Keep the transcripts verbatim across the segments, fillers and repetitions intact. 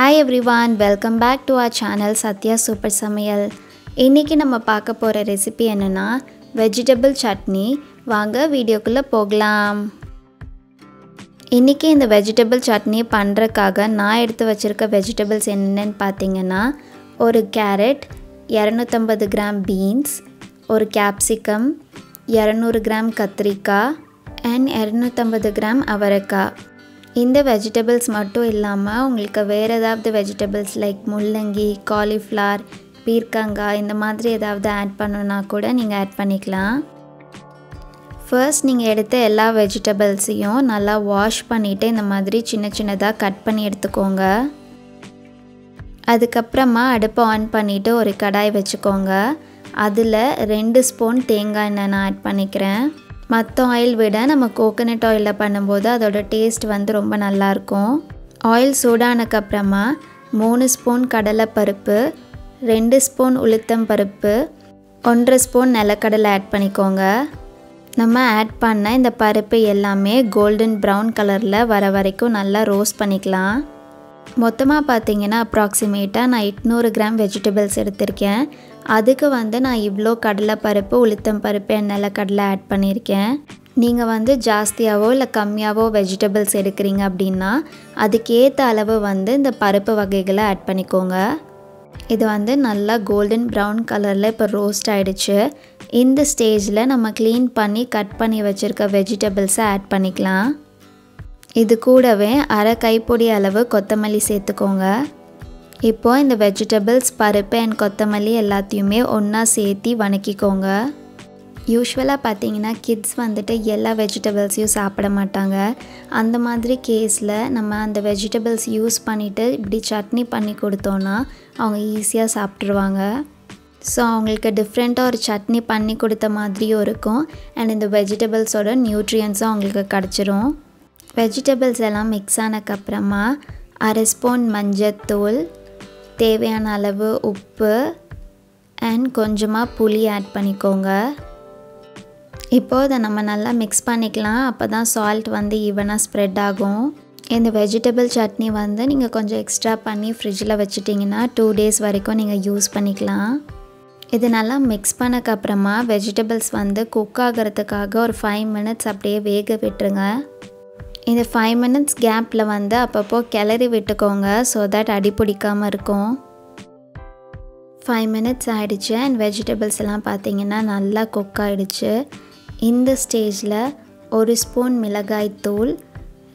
Hi everyone, welcome back to our channel Sathya Super Samayal. இன்னைக்கு நம்ம பார்க்க போற ரெசிபி என்னன்னா vegetable chutney. வாங்க வீடியோக்குள்ள போகலாம். இன்னைக்கு இந்த vegetable chutney பண்றதுக்காக நான் எடுத்து வச்சிருக்க vegetables என்னன்னு பாத்தீங்கன்னா ஒரு carrot, two hundred fifty grams beans, ஒரு capsicum, two hundred grams கத்திரிக்காய் and two hundred fifty grams அவரைக்காய். இந்த வெஜிடபிள்ஸ் மட்டும் இல்லாம உங்களுக்கு வேற ஏதாவது வெஜிடபிள்ஸ் லைக் முள்ளங்கி, காலிஃப்ளவர், பீர்க்கங்காய் இந்த மாதிரி ஏதாவது ஆட் பண்ணனும்னா கூட நீங்க ஆட் பண்ணிக்கலாம். ஃபர்ஸ்ட் நீங்க எடுத்த எல்லா வெஜிடபிள்ஸையும் நல்லா வாஷ் பண்ணிட்டு இந்த மாதிரி சின்ன சின்னதா கட் பண்ணி எடுத்துக்கோங்க. அதுக்கு அப்புறமா அடுப்பை ஆன் பண்ணிட்டு ஒரு கடாய் வெச்சுக்கோங்க. அதுல two ஸ்பூன் தேங்காய் எண்ணெய் நான் ஆட் பண்ணிக்கிறேன். மத்த oil விட நம்ம கோகனட் oil பண்ணும்போது அதோட டேஸ்ட் வந்து ரொம்ப நல்லா இருக்கும். oil சூடானதுக்கு அப்புறமா three ஸ்பூன் கடலை பருப்பு, two ஸ்பூன் உளுத்தம் பருப்பு, one ஸ்பூன் நிலக்கடலை ஆட் பண்ணிக்கோங்க. நம்ம ஆட் பண்ண இந்த பருப்பு எல்லாமே golden brown கலர்ல வர வரைக்கும் நல்லா ரோஸ்ட் பண்ணிக்கலாம். மொத்தமா பாத்தீங்கன்னா approximately நான் eight hundred grams vegetables எடுத்துர்க்கேன். அதுக்கு வந்து நான் இவ்ளோ கடலை பருப்பு, உளுத்தம் பருப்பு, நிலக்கடலை ஆட் பண்ணிருக்கேன். நீங்க வந்து ಜಾಸ್ತಿயாவோ இல்ல கம்மியாவோ vegetables எடுக்கறீங்க அப்படினா அதுக்கேத்த அளவு வந்து இந்த பருப்பு வகைகளை ஆட் பண்ணிக்கோங்க. இது வந்து நல்லா golden brown கலர்ல இப்ப ரோஸ்ட் ஆயிடுச்சு. இந்த ஸ்டேஜ்ல நம்ம clean பண்ணி கட் பண்ணி வச்சிருக்க vegetables ஆட் பண்ணிக்கலாம். இது கூடவே அரை கைப்பொடி அளவு கொத்தமல்லி சேர்த்துக்கோங்க. இப்போ இந்த vegetables பருப்பு and கொத்தமல்லி எல்லாத்தையுமே ஒண்ணா சேர்த்து வணக்கிக்கோங்க. யூசுவலா பாத்தீங்கன்னா kids வந்துட்டு எல்லா vegetablesயும் சாப்பிட மாட்டாங்க. அந்த மாதிரி கேஸ்ல நம்ம அந்த vegetables யூஸ் பண்ணிட்டு இப்படி சட்னி பண்ணி கொடுத்தோம்னா அவங்க ஈஸியா சாப்பிடுவாங்க. சோ உங்களுக்கு டிஃபரண்டா ஒரு சட்னி பண்ணி கொடுத்த மாதிரியும் இருக்கும் and இந்த vegetables ஓட nutrients உங்களுக்கு கிடைச்சிரும். Vegetables எல்லாம் mix ஆனதுக்கு அப்புறமா one ஸ்பூன் மஞ்சள் தூள், தேவையான அளவு உப்பு and கொஞ்சமா புளி ஆட் பண்ணிக்கோங்க. இப்போ இத நம்ம நல்லா mix பண்ணிக்கலாம். அப்பதான் salt வந்து ஈவனா ஸ்ப்ரெட் ஆகும். இந்த vegetable chutney வந்து நீங்க கொஞ்சம் எக்ஸ்ட்ரா பண்ணி ஃப்ரிட்ஜ்ல வச்சிட்டீங்கன்னா two days வரைக்கும் நீங்க யூஸ் பண்ணிக்கலாம். இது நல்லா mix பண்ணதுக்கு அப்புறமா vegetables வந்து cook ஆகிறதுக்காக ஒரு five minutes அப்படியே வேக விட்டுருங்க. இந்த five minutes கேப்ல வந்து அப்பப்போ கிளறி விட்டுக்கோங்க so that அடி பிடிக்காம இருக்கும். five minutes ஆயிடுச்சு and vegetables எல்லாம் பாத்தீங்கன்னா நல்லா குக் ஆயிடுச்சு. இந்த ஸ்டேஜ்ல one ஸ்பூன் மிளகாய் தூள்,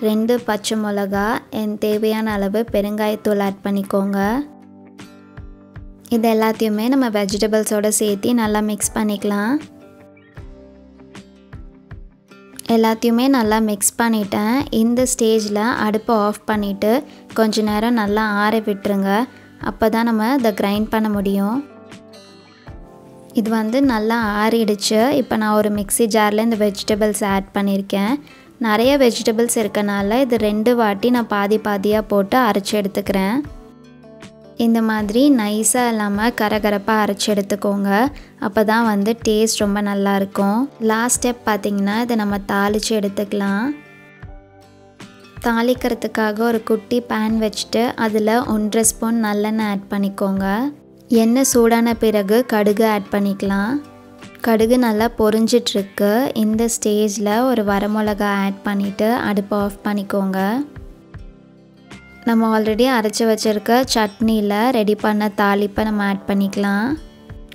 two பச்சை மிளகாய் and தேவையான அளவு பெருங்காய தூள் ஆட் பண்ணிக்கோங்க. இது எல்லாத்தையுமே நம்ம vegetables ஓட சேர்த்து நல்லா mix பண்ணிக்கலாம். எல்லாத்தையுமே நல்லா mix பண்ணிட்டேன். இந்த ஸ்டேஜ்ல அடுப்பை ஆஃப் பண்ணிட்டு கொஞ்ச நேரம் நல்லா ஆற விட்டுருங்க. அப்பதான் நம்ம இத கிரைண்ட் பண்ண முடியும். இது வந்து நல்லா ஆறிடுச்சு. இப்போ நான் ஒரு மிக்ஸி ஜார்ல இந்த vegetables ஆட் பண்ணிருக்கேன். நிறைய vegetables இருக்கனால இது ரெண்டு வாட்டி நான் பாதி பாதியா போட்டு அரைச்சு எடுத்துக்கிறேன். இந்த மாதிரி நைஸா இல்லாம கரகரப்பா அரைச்சு எடுத்துக்கோங்க. அப்பதான் வந்து டேஸ்ட் ரொம்ப நல்லா இருக்கும். லாஸ்ட் ஸ்டெப் பாத்தீங்கன்னா இத நம்ம தாளிச்சு எடுத்துக்கலாம். தாளிக்கிறதுக்காக ஒரு குட்டி pan வச்சிட்டு அதுல one ஸ்பூன் நல்லெண்ணெய் ஆட் பண்ணிக்கோங்க. எண்ணெய் சூடான பிறகு கடுகு ஆட் பண்ணிக்கலாம். கடுகு நல்லா பொரிஞ்சிட்டு இருக்கு. இந்த ஸ்டேஜ்ல ஒரு வரமிளகாய் ஆட் பண்ணிட்டு அடுப்பை ஆஃப் பண்ணிக்கோங்க. நம்ம ஆல்ரெடி அரைச்சு வச்சிருக்க சட்னில ரெடி பண்ண தாளிப்பை நம்ம ஆட் பண்ணிக்கலாம்.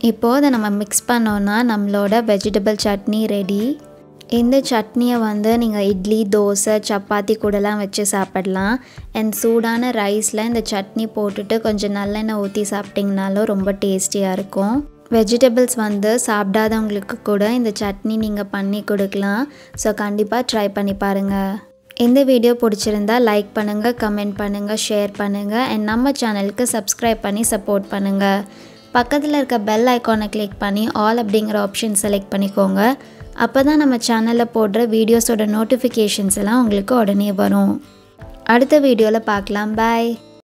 இப்போ இத நம்ம mix பண்ணோம்னா நம்மளோட vegetable chutney ரெடி. இந்த சட்னியை வந்து நீங்க இட்லி, தோசை, சப்பாத்தி கூடலாம் வச்சு சாப்பிடலாம் and சூடான ரைஸ்ல இந்த சட்னி போட்டுட்டு கொஞ்சம் நல்லெண்ணெய் ஊத்தி சாப்பிட்டீங்கனாலோ ரொம்ப டேஸ்டியா இருக்கும். vegetables வந்து சாப்பிடாதவங்களுக்கு கூட இந்த சட்னி நீங்க பண்ணி கொடுக்கலாம். சோ கண்டிப்பா ட்ரை பண்ணி பாருங்க. இந்த வீடியோ பிடிச்சிருந்தா லைக் பண்ணுங்க, கமெண்ட் பண்ணுங்க, ஷேர் பண்ணுங்க and நம்ம சேனலுக்கு சப்ஸ்கிரைப் பண்ணி சப்போர்ட் பண்ணுங்க. பக்கத்துல இருக்க பெல் ஐகானை கிளிக் பண்ணி ஆல் அப்படிங்கற ஆப்ஷன் செலக்ட் பண்ணிக்கோங்க. அப்பதான் நம்ம சேனல்ல போடுற வீடியோஸோட நோட்டிஃபிகேஷன்ஸ் எல்லாம் உங்களுக்கு உடனே வரும். அடுத்த வீடியோல பார்க்கலாம். பை.